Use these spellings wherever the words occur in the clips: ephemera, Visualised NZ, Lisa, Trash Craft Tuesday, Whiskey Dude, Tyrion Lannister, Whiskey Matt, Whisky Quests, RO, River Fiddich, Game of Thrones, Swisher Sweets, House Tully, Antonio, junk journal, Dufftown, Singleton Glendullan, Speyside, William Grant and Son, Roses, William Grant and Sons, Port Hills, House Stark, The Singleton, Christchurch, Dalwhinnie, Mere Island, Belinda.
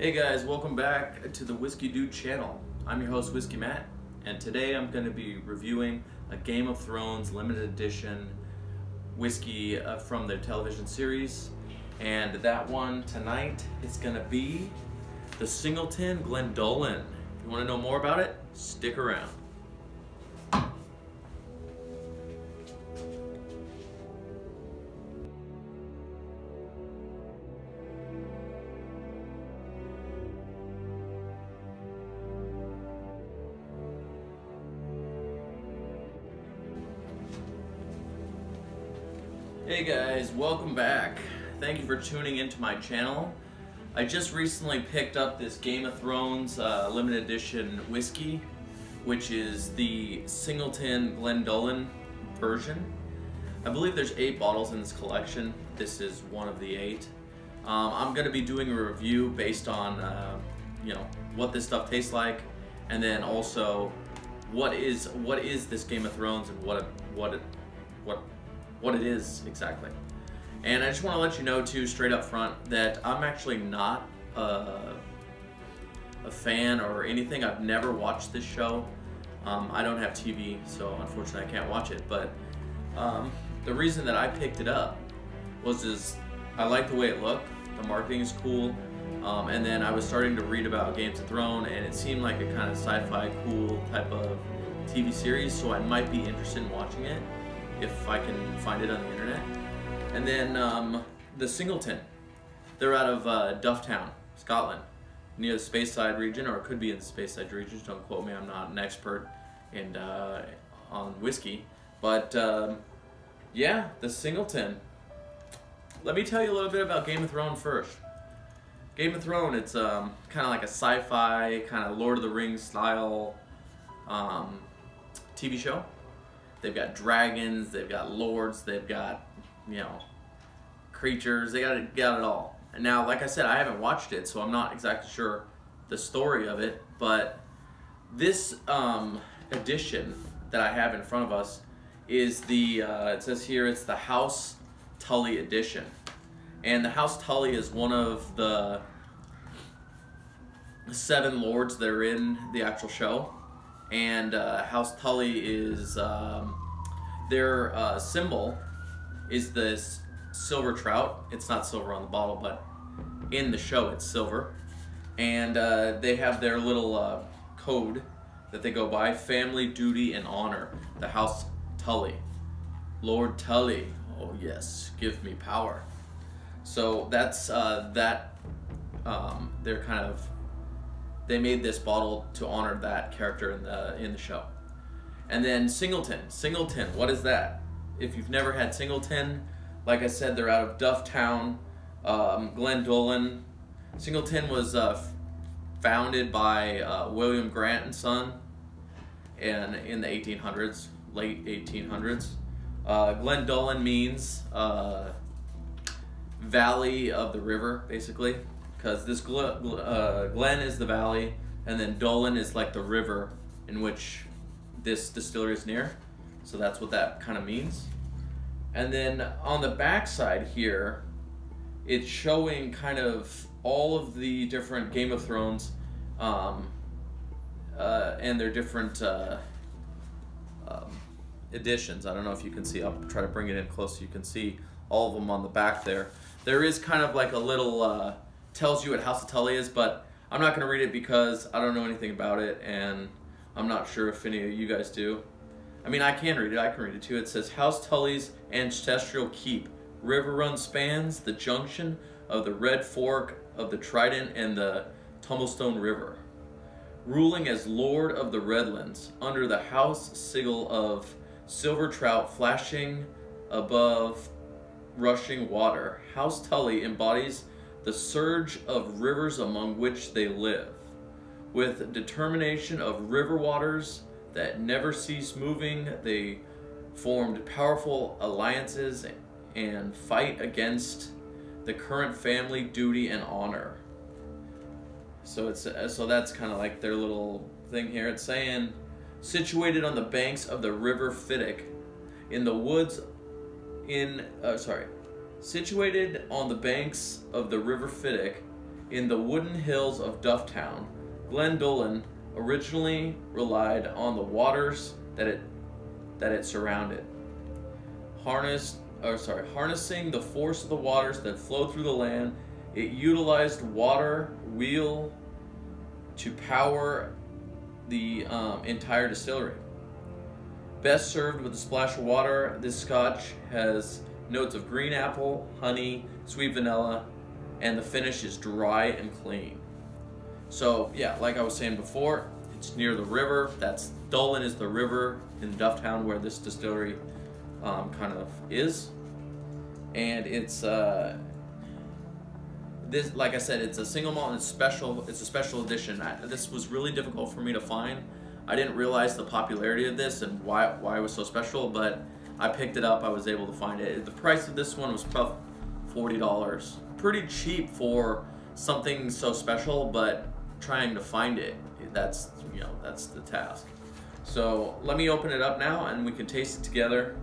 Hey guys, welcome back to the Whiskey Dude channel. I'm your host, Whiskey Matt, and today I'm going to be reviewing a Game of Thrones limited edition whiskey from their television series. And that one tonight is going to be the Singleton Glendullan. If you want to know more about it, stick around. Hey guys, welcome back. Thank you for tuning into my channel. I just recently picked up this Game of Thrones limited edition whiskey, which is the Singleton Glendullan version. I believe there's 8 bottles in this collection. This is one of the 8. I'm gonna be doing a review based on you know, what this stuff tastes like, and then also what is this Game of Thrones and what it is exactly. And I just want to let you know too, straight up front, that I'm actually not a fan or anything. I've never watched this show. I don't have TV, so unfortunately I can't watch it, but the reason that I picked it up was I like the way it looked, the marketing is cool, and then I was starting to read about Games of Thrones and it seemed like a kind of sci-fi cool type of TV series, so I might be interested in watching it if I can find it on the internet. And then the Singleton, they're out of Dufftown, Scotland, near the Speyside region, or it could be in the Speyside region. Don't quote me, I'm not an expert in, on whiskey. But yeah, the Singleton. Let me tell you a little bit about Game of Thrones first. Game of Thrones, it's kind of like a sci-fi, kind of Lord of the Rings style TV show. They've got dragons, they've got lords, they've got, you know, creatures, they got it all. And now, like I said, I haven't watched it, so I'm not exactly sure the story of it, but this edition that I have in front of us is the, it says here, it's the House Tully edition. And the House Tully is one of the 7 lords that are in the actual show. And House Tully is, their symbol is this silver trout. It's not silver on the bottle, but in the show it's silver. And they have their little code that they go by, family, duty, and honor. The House Tully. Lord Tully, oh yes, give me power. So that's they're kind of, they made this bottle to honor that character in the show. And then Singleton. Singleton, what is that? If you've never had Singleton, like I said, they're out of Dufftown, Glendullan. Singleton was founded by William Grant and Son in the 1800s, late 1800s. Glendullan means valley of the river, basically, because this Glen is the valley, and then Dolan is like the river in which this distillery is near. So that's what that kind of means. And then on the back side here, it's showing kind of all of the different Game of Thrones and their different editions. I don't know if you can see, I'll try to bring it in close so you can see all of them on the back there. There is kind of like a little, tells you what House of Tully is, but I'm not going to read it because I don't know anything about it, and I'm not sure if any of you guys do. I mean, I can read it too. It says, House Tully's ancestral keep, river run spans the junction of the Red Fork of the Trident and the Tumblestone River. Ruling as Lord of the Redlands, under the house sigil of silver trout flashing above rushing water, House Tully embodies the surge of rivers among which they live, with determination of river waters that never cease moving. They formed powerful alliances and fight against the current family, duty, and honor. So it's so that's kind of like their little thing here. It's saying, situated on the banks of the River Fiddich, in the woods, situated on the banks of the River Fiddich, in the wooded hills of Dufftown, Glendullan originally relied on the waters that it surrounded. Harnessing the force of the waters that flowed through the land, it utilized water wheel to power the entire distillery. Best served with a splash of water, this scotch has notes of green apple, honey, sweet vanilla, and the finish is dry and clean. So yeah, like I was saying before, it's near the river. That's Dalwhinnie is the river in Dufftown where this distillery kind of is, and it's this, like I said, it's a single malt and it's a special edition. This was really difficult for me to find. I didn't realize the popularity of this and why it was so special, but I picked it up. I was able to find it. The price of this one was about $40. Pretty cheap for something so special, but trying to find it, that's, you know, that's the task. So let me open it up now and we can taste it together.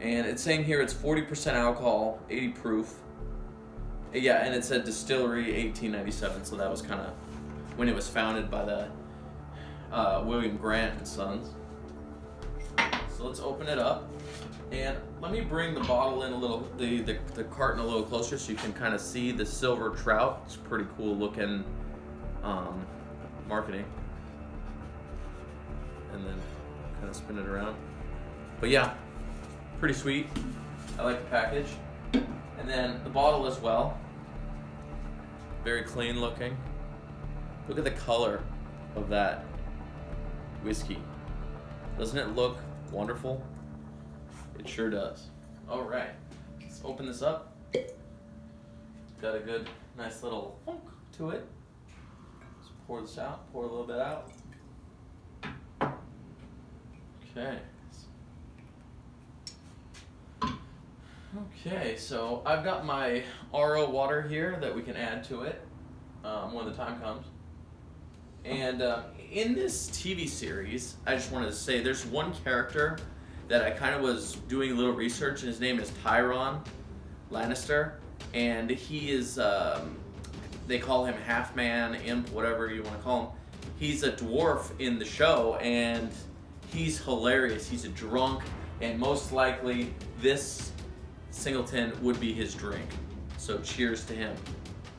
And it's saying here it's 40% alcohol, 80 proof. Yeah, and it said distillery 1897, so that was kind of when it was founded by the William Grant and Sons. So let's open it up, and let me bring the bottle in a little, the carton a little closer so you can kind of see the silver trout. It's pretty cool looking marketing. And then kind of spin it around. But yeah, pretty sweet. I like the package. And then the bottle as well. Very clean looking. Look at the color of that whiskey. Doesn't it look wonderful? It sure does. All right, let's open this up. Got a good, nice little funk to it. Just pour this out, pour a little bit out. Okay. Okay, so I've got my RO water here that we can add to it when the time comes. And in this TV series, I just wanted to say there's one character that I kind of was doing a little research, and his name is Tyrion Lannister, and he is, they call him half man, imp, whatever you want to call him. He's a dwarf in the show, and he's hilarious. He's a drunk, and most likely this Singleton would be his drink. So cheers to him.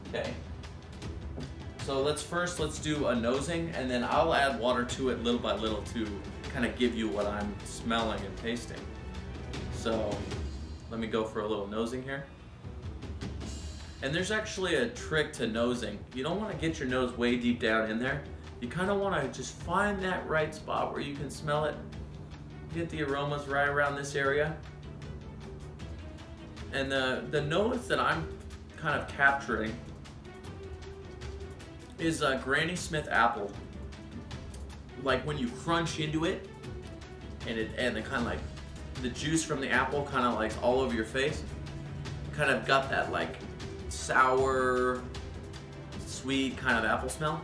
Okay. So let's do a nosing, and then I'll add water to it little by little to kind of give you what I'm smelling and tasting. So let me go for a little nosing here. And there's actually a trick to nosing. You don't want to get your nose way deep down in there. You kind of want to just find that right spot where you can smell it, get the aromas right around this area. And the notes that I'm kind of capturing is a Granny Smith apple. Like when you crunch into it, and the kind of like the juice from the apple kind of like all over your face, kind of got that like sour, sweet kind of apple smell.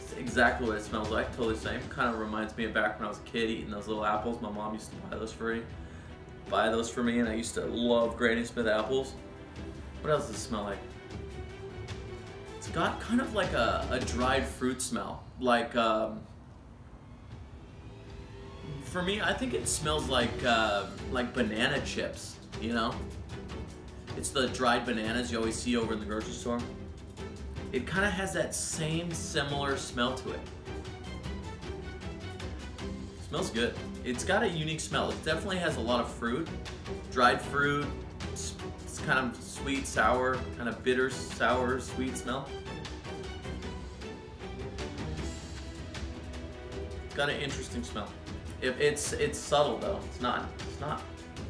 It's exactly what it smells like, totally the same. Kind of reminds me of back when I was a kid eating those little apples. My mom used to buy those for me. And I used to love Granny Smith apples. What else does it smell like? It's got kind of like a dried fruit smell. Like, for me, I think it smells like banana chips, you know? It's the dried bananas you always see over in the grocery store. It kind of has that same similar smell to it. Smells good. It's got a unique smell. It definitely has a lot of fruit, dried fruit. It's kind of sweet, sour, kind of bitter, sour, sweet smell. It's got an interesting smell. It's subtle though. It's not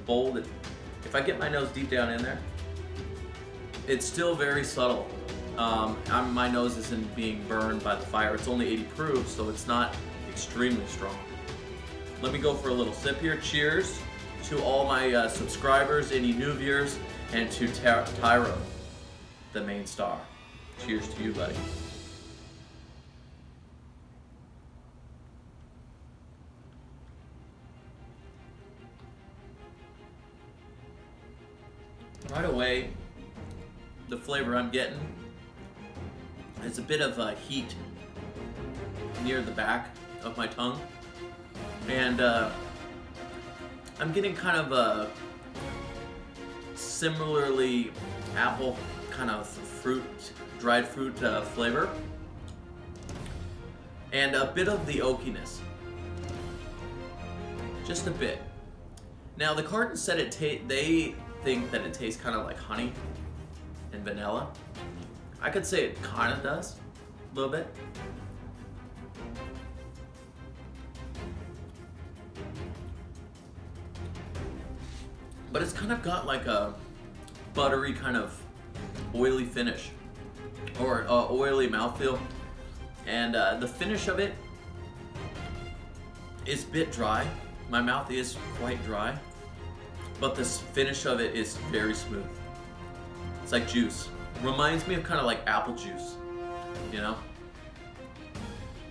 bold. If I get my nose deep down in there, it's still very subtle. My nose isn't being burned by the fire. It's only 80 proof, so it's not extremely strong. Let me go for a little sip here. Cheers to all my subscribers, any new viewers, and to Tyro, the main star. Cheers to you, buddy. Right away, the flavor I'm getting There's a bit of heat near the back of my tongue, and I'm getting kind of a similarly apple kind of fruit, dried fruit flavor, and a bit of the oakiness, just a bit. Now the carton said they think that it tastes kind of like honey and vanilla. I could say it kind of does, a little bit. But it's kind of got like a buttery kind of oily finish, or oily mouthfeel. And the finish of it is a bit dry. My mouth is quite dry, but the finish of it is very smooth. It's like juice. Reminds me of kind of like apple juice, you know?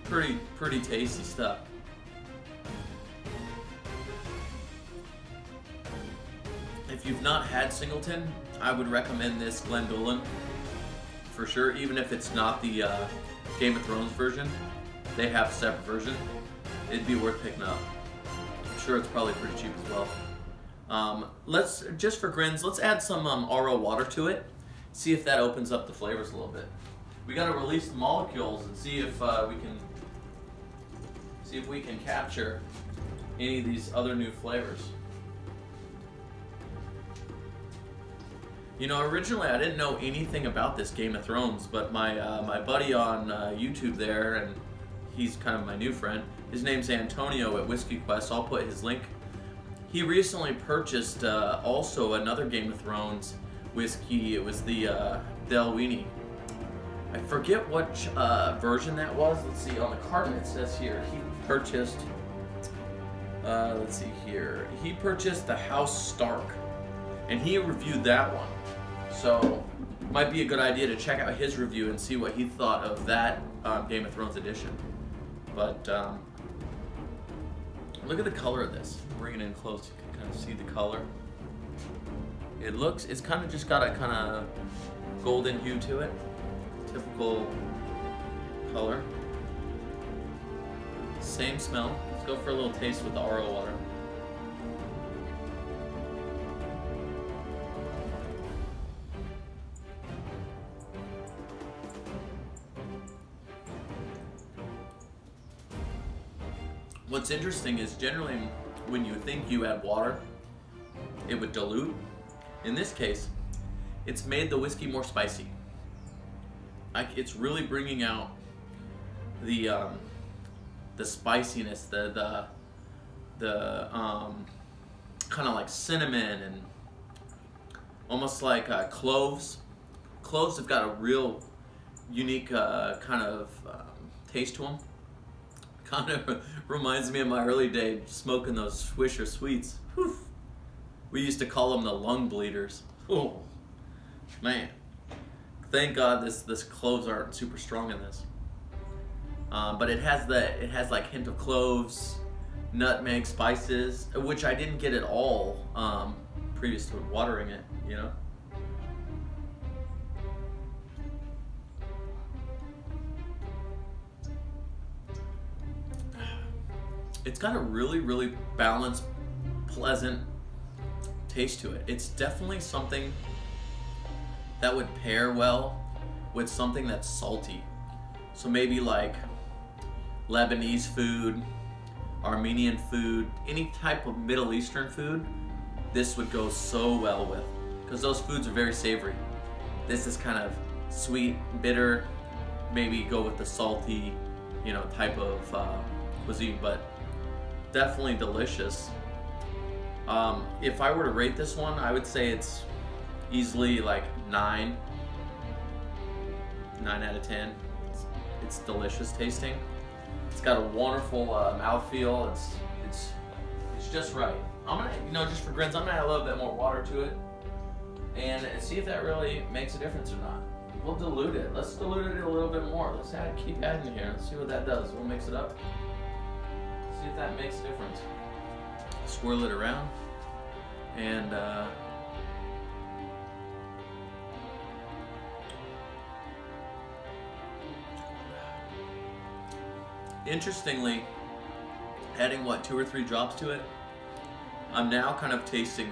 Pretty tasty stuff. If you've not had Singleton, I would recommend this Glendullan for sure, even if it's not the Game of Thrones version. They have a separate version. It'd be worth picking up. I'm sure it's probably pretty cheap as well. Let's, just for grins, let's add some RO water to it. See if that opens up the flavors a little bit. We gotta release the molecules and see if we can capture any of these other new flavors. You know, originally I didn't know anything about this Game of Thrones, but my my buddy on YouTube there, and he's kind of my new friend. His name's Antonio at Whiskey Quests. I'll put his link. He recently purchased also another Game of Thrones whiskey. It was the Dalwhinnie. I forget what version that was. Let's see, on the carton it says here, he purchased, let's see here, he purchased the House Stark, and he reviewed that one. So, might be a good idea to check out his review and see what he thought of that Game of Thrones edition. But, look at the color of this. Bring it in close, you can kind of see the color. It looks, it's kind of just got a kind of golden hue to it. Typical color. Same smell. Let's go for a little taste with the RO water. What's interesting is generally when you think you add water, it would dilute. In this case, it's made the whiskey more spicy. It's really bringing out the spiciness, the kind of like cinnamon and almost like cloves. Cloves have got a real unique kind of taste to them. Kind of reminds me of my early day smoking those Swisher Sweets. Whew. We used to call them the lung bleeders. Oh, man. Thank God this cloves aren't super strong in this. But it has like hint of cloves, nutmeg, spices, which I didn't get at all previous to watering it, you know? It's got a really, really balanced, pleasant taste to it. It's definitely something that would pair well with something that's salty. So maybe like Lebanese food, Armenian food, any type of Middle Eastern food, this would go so well with, because those foods are very savory. This is kind of sweet, bitter, maybe go with the salty, you know, type of cuisine, but definitely delicious. If I were to rate this one, I would say it's easily like 9 out of 10. It's delicious tasting. It's got a wonderful mouthfeel. It's just right. I'm gonna, you know, just for grins, I'm gonna add a little bit more water to it and see if that really makes a difference or not. We'll dilute it. Let's dilute it a little bit more. Let's keep adding here. Let's see what that does. We'll mix it up. See if that makes a difference. Swirl it around, and Interestingly, adding what, 2 or 3 drops to it, I'm now kind of tasting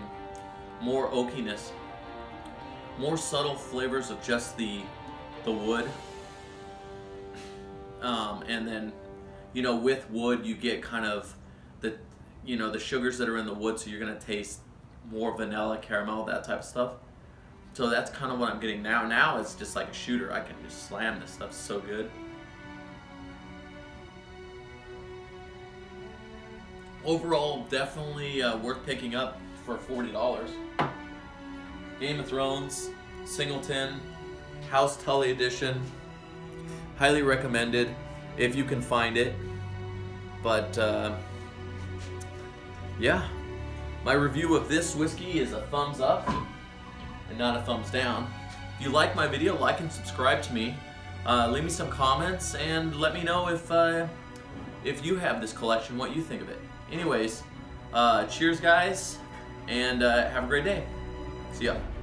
more oakiness, more subtle flavors of just the wood. And then, you know, with wood you get kind of the, you know, the sugars that are in the wood, so you're gonna taste more vanilla, caramel, that type of stuff. So that's kind of what I'm getting now. Now it's just like a shooter. I can just slam this stuff so good. Overall, definitely worth picking up for $40. Game of Thrones, Singleton, House Tully edition. Highly recommended if you can find it. But yeah, my review of this whiskey is a thumbs up and not a thumbs down. If you like my video, like and subscribe to me. Leave me some comments and let me know if you have this collection, what you think of it. Anyways, cheers guys, and have a great day. See ya.